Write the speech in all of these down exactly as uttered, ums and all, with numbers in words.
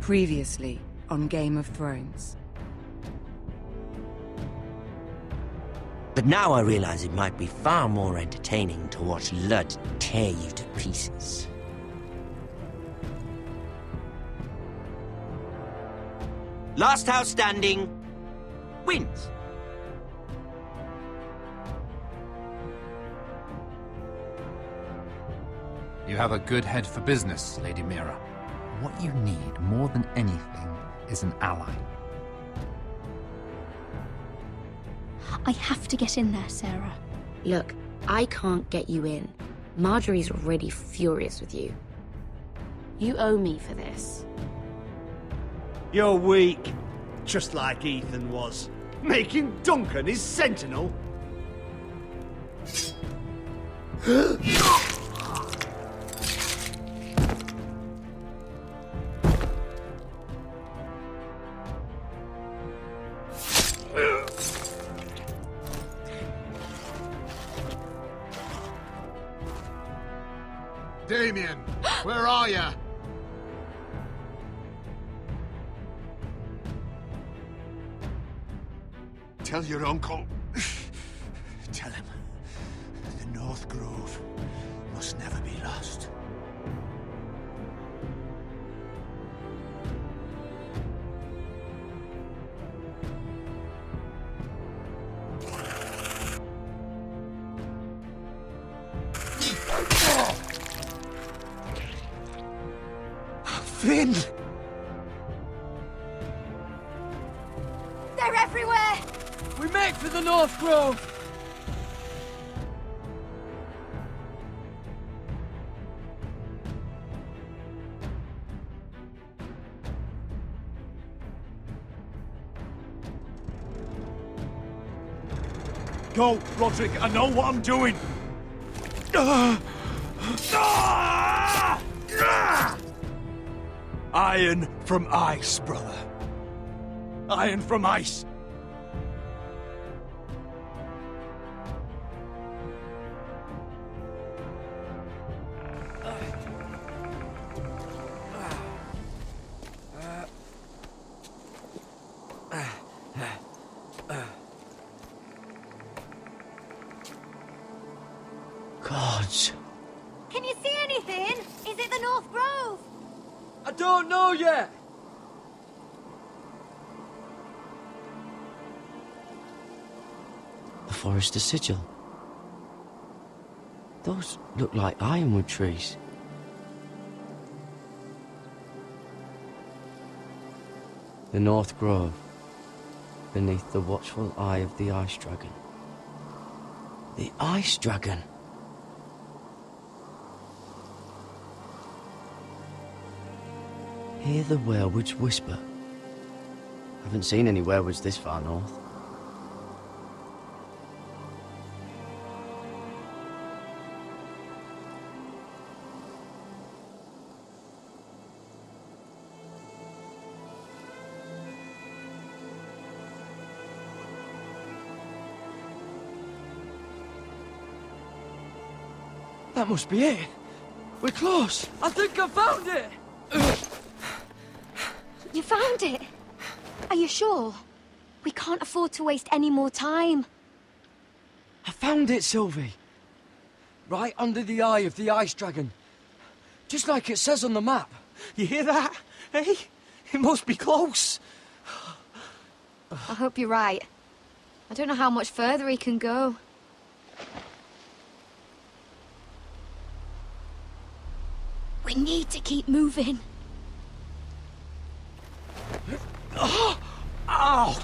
Previously on Game of Thrones. But now I realize it might be far more entertaining to watch Lud tear you to pieces. Last house standing wins. You have a good head for business, Lady Mira. What you need, more than anything, is an ally. I have to get in there, Sarah. Look, I can't get you in. Marjorie's already furious with you. You owe me for this. You're weak. Just like Ethan was. Making Duncan his sentinel. Damien, where are you? Tell your uncle. Tell him the North Grove must never be lost. Finn! They're everywhere! We make for the North Grove! Go, Roderick, I know what I'm doing! Ah! Ah! Ah! Iron from ice, brother. Iron from ice. Gods. Can you see anything? Is it the North Grove? I don't know yet! A Forrester sigil. Those look like ironwood trees. The North Grove, beneath the watchful eye of the Ice Dragon. The Ice Dragon? Hear the werewoods whisper. Haven't seen any werewoods this far north. That must be it. We're close. I think I found it! You found it? Are you sure? We can't afford to waste any more time. I found it, Sylvie. Right under the eye of the Ice Dragon. Just like it says on the map. You hear that? Hey? It must be close. I hope you're right. I don't know how much further he can go. We need to keep moving. Oh! Ow!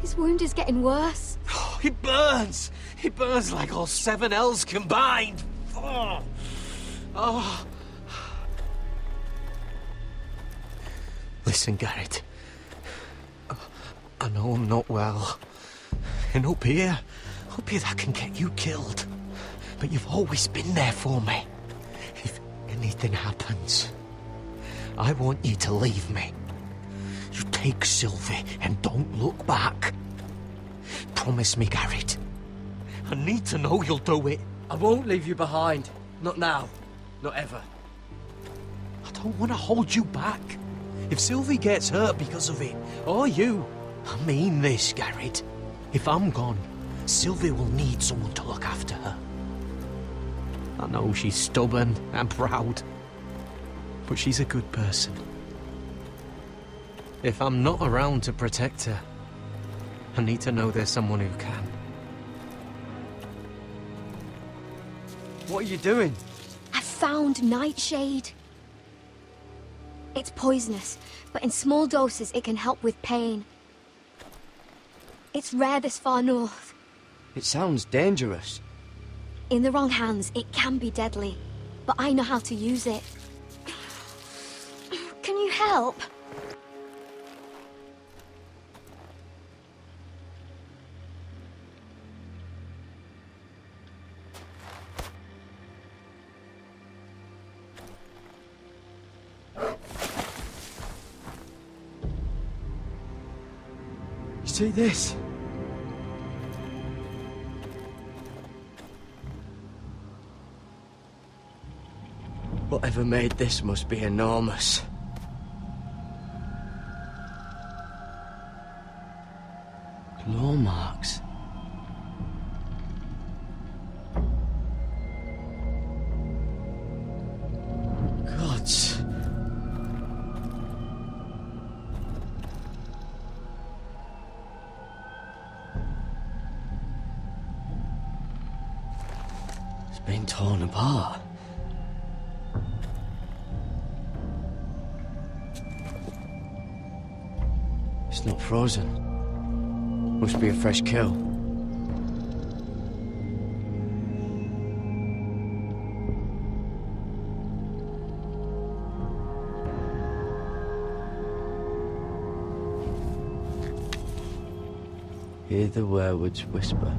His wound is getting worse. Oh, it burns! It burns like all seven elves combined! Oh! Oh! Listen, Garrett. I know I'm not well. And up here, up here that can get you killed. But you've always been there for me. If anything happens, I want you to leave me. You take Sylvie and don't look back. Promise me, Garrett. I need to know you'll do it. I won't leave you behind. Not now. Not ever. I don't want to hold you back. If Sylvie gets hurt because of it, or you... I mean this, Garrett. If I'm gone, Sylvie will need someone to look after her. I know she's stubborn and proud, but she's a good person. If I'm not around to protect her, I need to know there's someone who can. What are you doing? I found Nightshade. It's poisonous, but in small doses it can help with pain. It's rare this far north. It sounds dangerous. In the wrong hands, it can be deadly, but I know how to use it. Can you help? See this? Whatever made this must be enormous. Claw marks. Gods. Been torn apart. It's not frozen. Must be a fresh kill. Hear the weirwood's whisper.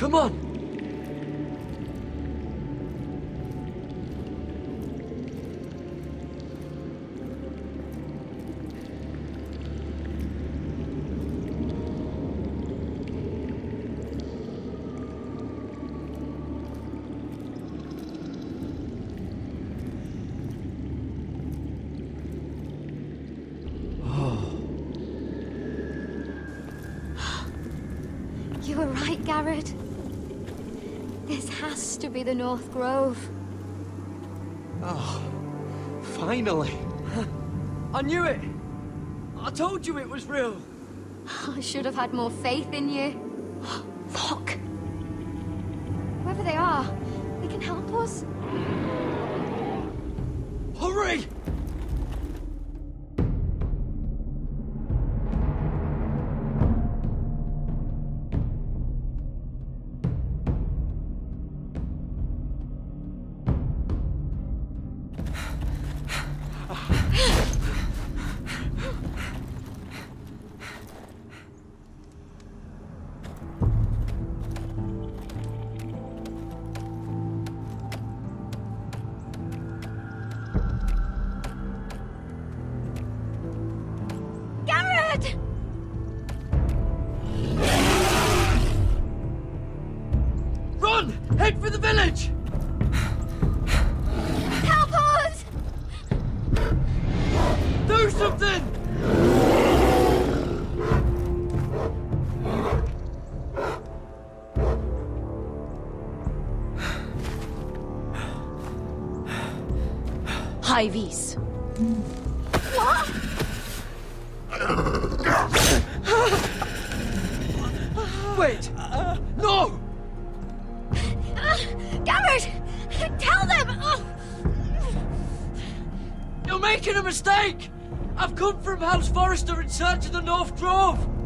Come on! Garrett, this has to be the North Grove. Oh, finally. I knew it. I told you it was real. I should have had more faith in you. Look. Whoever they are, they can help us. Hurry! Ivy's. What? Wait! Uh, no! Uh, Garrett! Tell them! Oh. You're making a mistake! I've come from House Forrester in search of the North Grove!